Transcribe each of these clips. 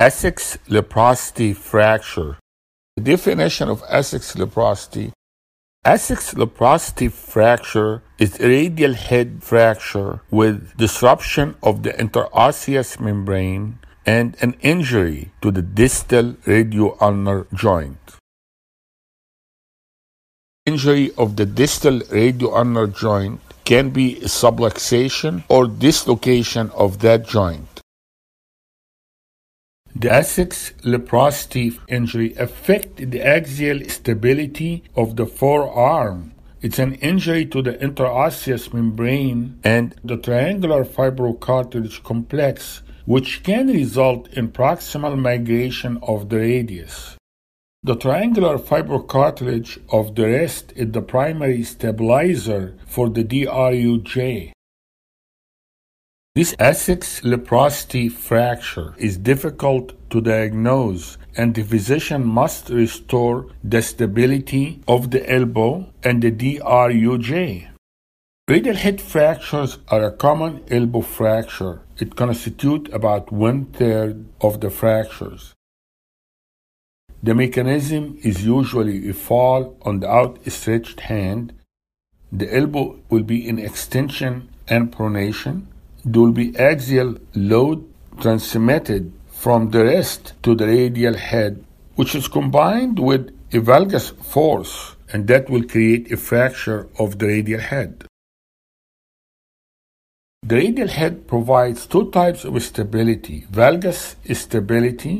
Essex Lopresti fracture. The definition of Essex Lopresti. Essex Lopresti fracture is a radial head fracture with disruption of the interosseous membrane and an injury to the distal radioulnar joint. Injury of the distal radioulnar joint can be subluxation or dislocation of that joint. The Essex Lopresti injury affects the axial stability of the forearm. It's an injury to the interosseous membrane and the triangular fibrocartilage complex, which can result in proximal migration of the radius. The triangular fibrocartilage of the wrist is the primary stabilizer for the DRUJ. This Essex Lopresti fracture is difficult to diagnose, and the physician must restore the stability of the elbow and the DRUJ. Radial head fractures are a common elbow fracture. It constitutes about 1/3 of the fractures. The mechanism is usually a fall on the outstretched hand. The elbow will be in extension and pronation. There will be axial load transmitted from the wrist to the radial head, which is combined with a valgus force, and that will create a fracture of the radial head. The radial head provides two types of stability: valgus stability.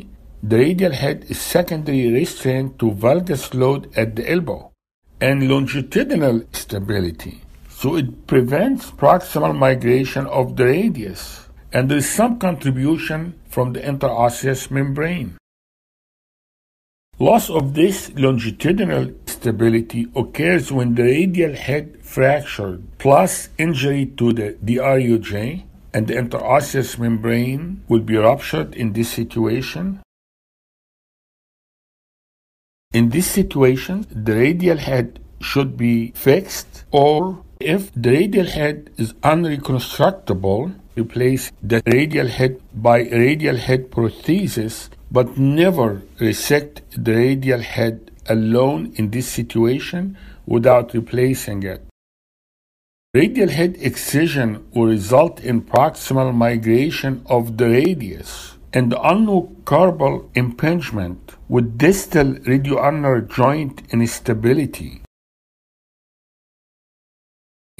The radial head is secondary restraint to valgus load at the elbow, and longitudinal stability. So it prevents proximal migration of the radius, and there is some contribution from the interosseous membrane. Loss of this longitudinal stability occurs when the radial head fractured, plus injury to the DRUJ, and the interosseous membrane will be ruptured in this situation. In this situation, the radial head should be fixed, or if the radial head is unreconstructable, replace the radial head by radial head prosthesis, but never resect the radial head alone in this situation without replacing it. Radial head excision will result in proximal migration of the radius and the ulnocarpal impingement with distal radioulnar joint instability.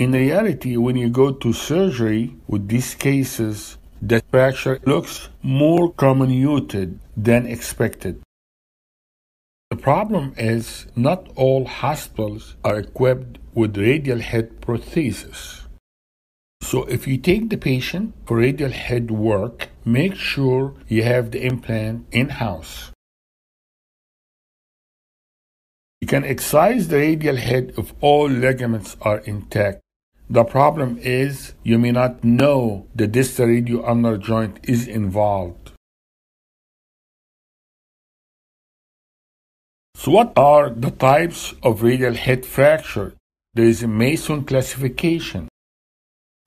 In reality, when you go to surgery with these cases, the fracture looks more comminuted than expected. The problem is not all hospitals are equipped with radial head prosthesis. So if you take the patient for radial head work, make sure you have the implant in-house. You can excise the radial head if all ligaments are intact. The problem is you may not know the distal radioulnar joint is involved. So what are the types of radial head fracture? There is a Mason classification.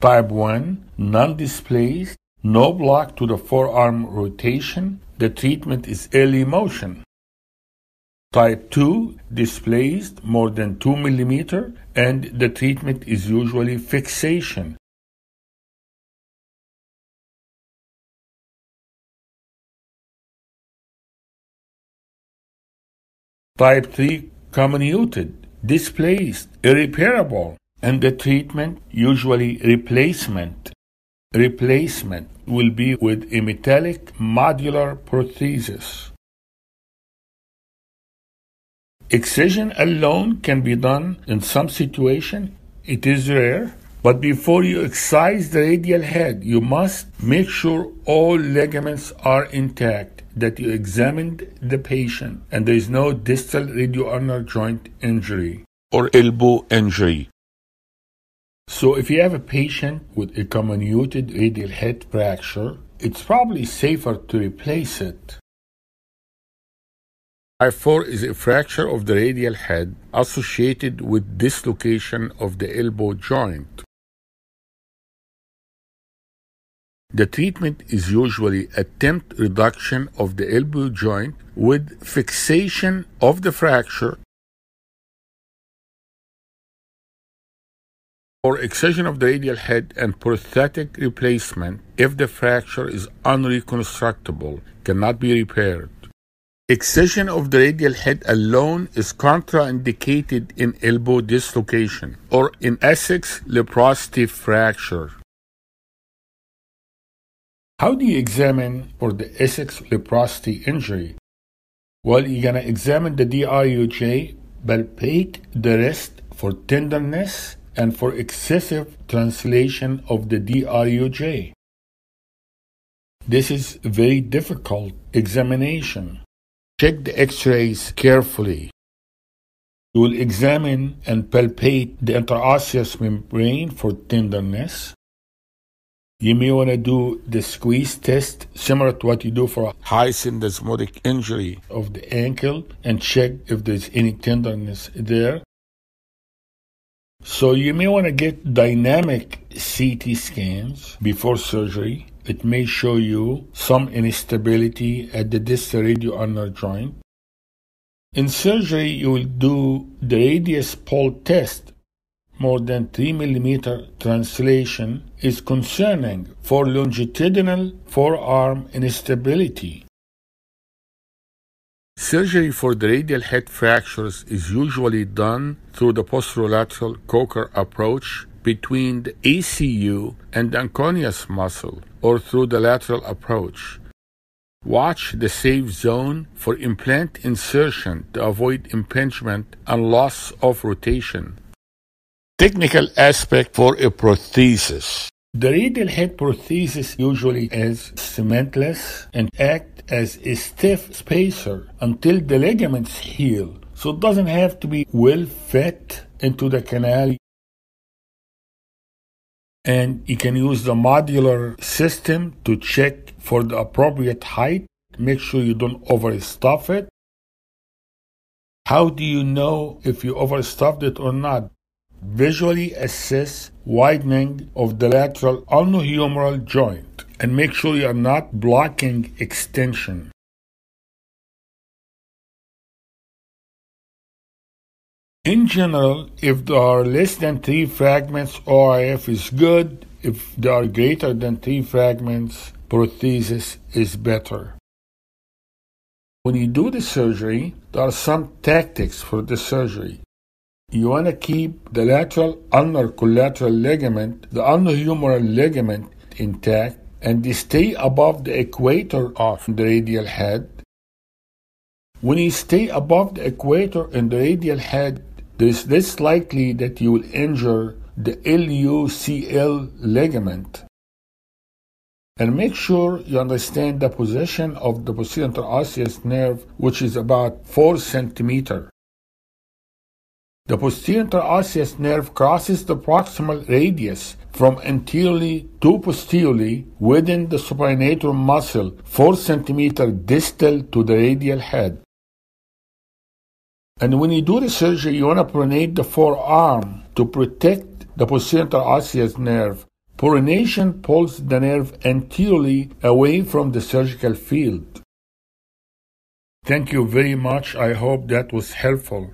Type 1, non-displaced, no block to the forearm rotation. The treatment is early motion. Type 2, displaced more than 2 mm, and the treatment is usually fixation. Type 3, comminuted, displaced, irreparable, and the treatment usually replacement. Replacement will be with a metallic modular prosthesis. Excision alone can be done in some situations. It is rare, but before you excise the radial head, you must make sure all ligaments are intact, that you examined the patient, and there is no distal radioulnar joint injury or elbow injury. So if you have a patient with a comminuted radial head fracture, it's probably safer to replace it. Type 4 is a fracture of the radial head associated with dislocation of the elbow joint. The treatment is usually attempt reduction of the elbow joint with fixation of the fracture or excision of the radial head and prosthetic replacement if the fracture is unreconstructible, cannot be repaired. Excision of the radial head alone is contraindicated in elbow dislocation or in Essex Lopresti fracture. How do you examine for the Essex Lopresti injury? Well, you're going to examine the DRUJ, palpate the wrist for tenderness and for excessive translation of the DRUJ. This is a very difficult examination. Check the x-rays carefully. You will examine and palpate the interosseous membrane for tenderness. You may want to do the squeeze test, similar to what you do for a high syndesmotic injury of the ankle, and check if there's any tenderness there. So you may want to get dynamic CT scans before surgery. It may show you some instability at the distal radioulnar joint. In surgery, you will do the radius pole test. More than 3 mm translation is concerning for longitudinal forearm instability. Surgery for the radial head fractures is usually done through the posterolateral Kocher approach between the ACU and the anconeus muscle, or through the lateral approach. Watch the safe zone for implant insertion to avoid impingement and loss of rotation. Technical aspect for a prosthesis. The radial head prosthesis usually is cementless and acts as a stiff spacer until the ligaments heal, so it doesn't have to be well fit into the canal. And you can use the modular system to check for the appropriate height. Make sure you don't overstuff it. How do you know if you overstuffed it or not? Visually assess widening of the lateral ulnohumeral joint and make sure you are not blocking extension. In general, if there are less than 3 fragments, OIF is good. If there are greater than 3 fragments, prosthesis is better. When you do the surgery, there are some tactics for the surgery. You want to keep the lateral ulnar collateral ligament, the ulnohumeral ligament intact, and they stay above the equator of the radial head. When you stay above the equator in the radial head, there is less likely that you will injure the LUCL ligament. And make sure you understand the position of the posterior interosseous nerve, which is about 4 cm. The posterior interosseous nerve crosses the proximal radius from anteriorly to posteriorly within the supinator muscle, 4 cm distal to the radial head. And when you do the surgery, you want to pronate the forearm to protect the posterior interosseous nerve. Pronation pulls the nerve anteriorly away from the surgical field. Thank you very much. I hope that was helpful.